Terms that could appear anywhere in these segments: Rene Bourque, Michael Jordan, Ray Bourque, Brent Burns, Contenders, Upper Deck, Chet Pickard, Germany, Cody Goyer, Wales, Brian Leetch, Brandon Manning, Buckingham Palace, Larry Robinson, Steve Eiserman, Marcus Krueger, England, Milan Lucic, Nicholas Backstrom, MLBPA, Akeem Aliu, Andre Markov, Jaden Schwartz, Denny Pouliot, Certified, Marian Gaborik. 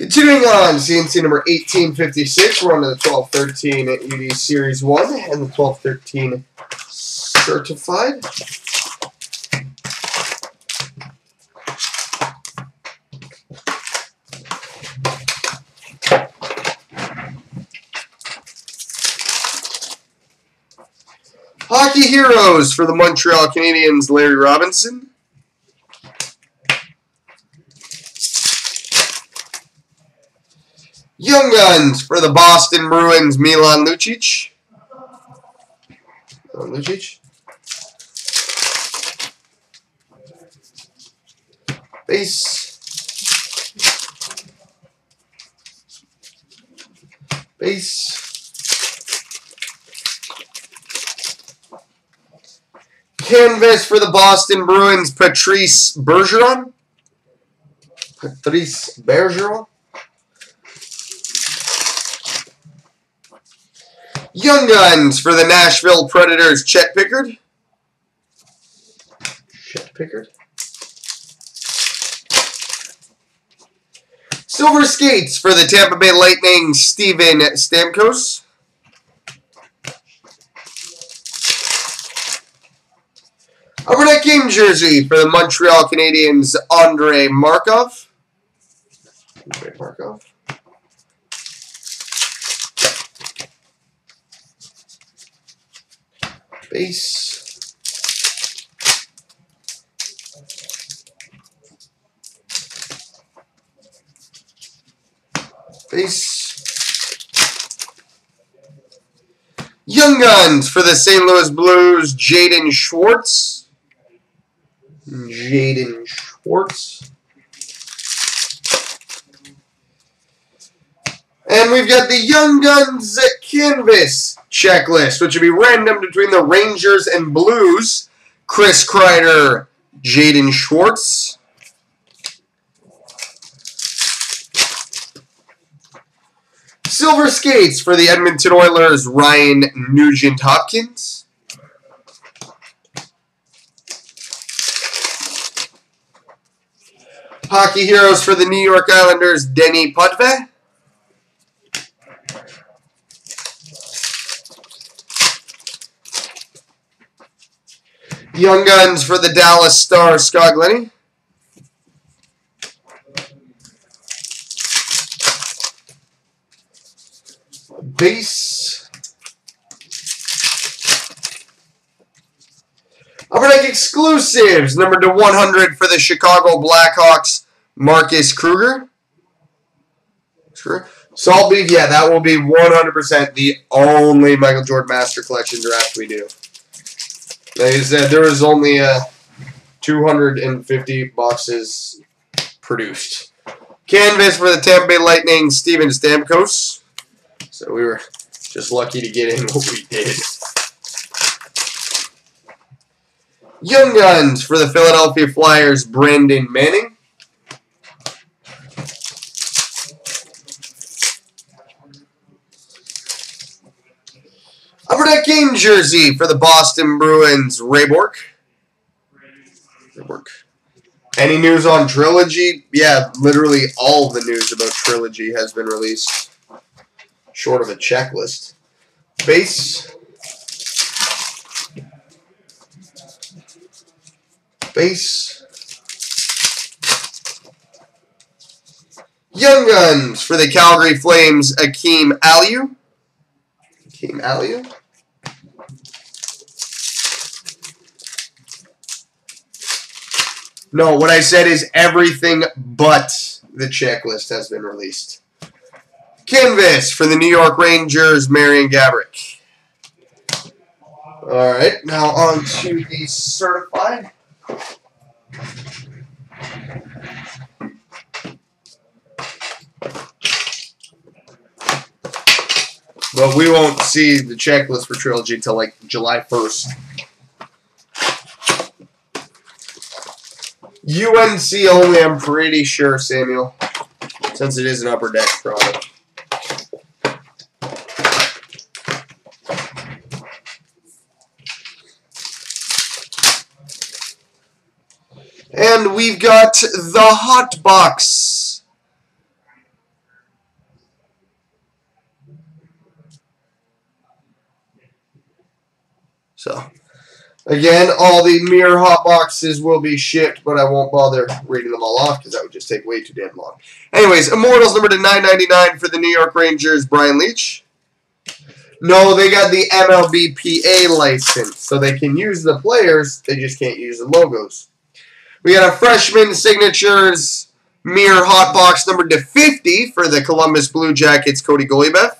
Continuing on, CNC number 1856, we're on to the 12-13 UD Series 1 and the 12-13 Certified. Hockey Heroes for the Montreal Canadiens, Larry Robinson. Young Guns for the Boston Bruins, Milan Lucic. Base. Canvas for the Boston Bruins, Patrice Bergeron. Young Guns for the Nashville Predators, Chet Pickard. Silver Skates for the Tampa Bay Lightning, Steven Stamkos. Upper Deck Game Jersey for the Montreal Canadiens, Andre Markov. Base. Young Guns for the St. Louis Blues, Jaden Schwartz. And we've got the Young Guns Canvas Checklist, which would be random between the Rangers and Blues. Chris Kreider, Jaden Schwartz. Silver Skates for the Edmonton Oilers, Ryan Nugent-Hopkins. Hockey Heroes for the New York Islanders, Denny Pouliot. Young Guns for the Dallas Stars, Scott Glenny. Base. Upper Deck Exclusives, number to 100 for the Chicago Blackhawks, Marcus Krueger. Salt Beef, yeah, that will be 100% the only Michael Jordan Master Collection draft we do. Like I said, there was only 250 boxes produced. Canvas for the Tampa Bay Lightning, Steven Stamkos. So we were just lucky to get in what we did. Young Guns for the Philadelphia Flyers, Brandon Manning. Upper Deck Game Jersey for the Boston Bruins, Ray Bourque. Any news on Trilogy? Yeah, literally all the news about Trilogy has been released, short of a checklist. Base. Young Guns for the Calgary Flames, Akeem Aliu. No, what I said is everything but the checklist has been released. Canvas for the New York Rangers, Marian Gaborik. All right, now on to the Certified. But we won't see the checklist for Trilogy until like July 1st. UNC only, I'm pretty sure, Samuel, since it is an Upper Deck product. And we've got the Hot Box So, again, all the mirror hot boxes will be shipped, but I won't bother reading them all off because that would just take way too damn long. Anyways, Immortals number to 999 for the New York Rangers, Brian Leetch. No, they got the MLBPA license, so they can use the players, they just can't use the logos. We got a freshman signatures mirror hot box number to 50 for the Columbus Blue Jackets, Cody Goyer.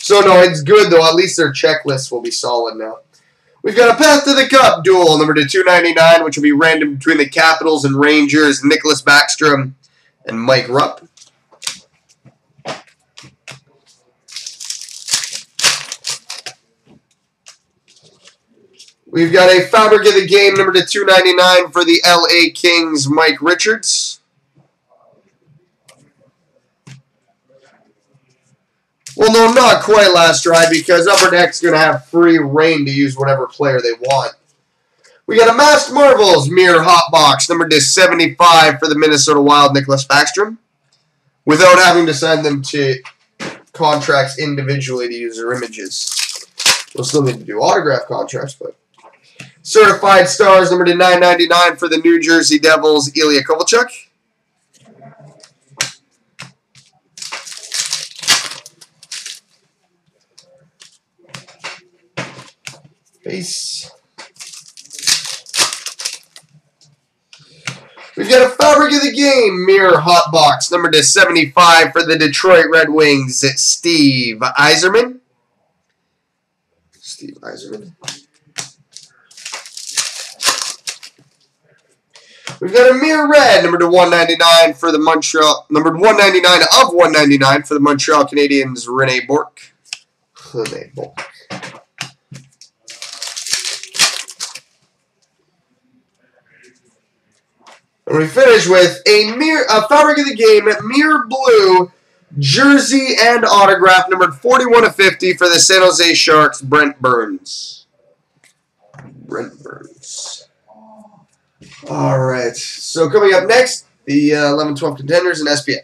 So, no, it's good, though. At least their checklist will be solid now. We've got a Path to the Cup duel, number to 299, which will be random between the Capitals and Rangers, Nicholas Backstrom and Mike Rupp. We've got a Fabric of the Game, number to 299, for the LA Kings, Mike Richards. Well, no, not quite last try because Upper Deck's going to have free reign to use whatever player they want. We got a Masked Marvels Mirror Hot Box, number to 75 for the Minnesota Wild, Nicholas Backstrom, without having to sign them to contracts individually to use their images. We'll still need to do autograph contracts, but. Certified Stars, number to 999 for the New Jersey Devils, Ilya Kovalchuk. Base. We've got a Fabric of the Game Mirror Hot Box, number to 75 for the Detroit Red Wings, Steve Eiserman. We've got a Mirror Red, number to 199 for the Montreal, number 199 of 199 for the Montreal Canadiens, Rene Bourque. And we finish with a Fabric of the Game Mirror Blue jersey and autograph numbered 41 of 50 for the San Jose Sharks, Brent Burns. All right. So coming up next, the 11-12 Contenders and SPX.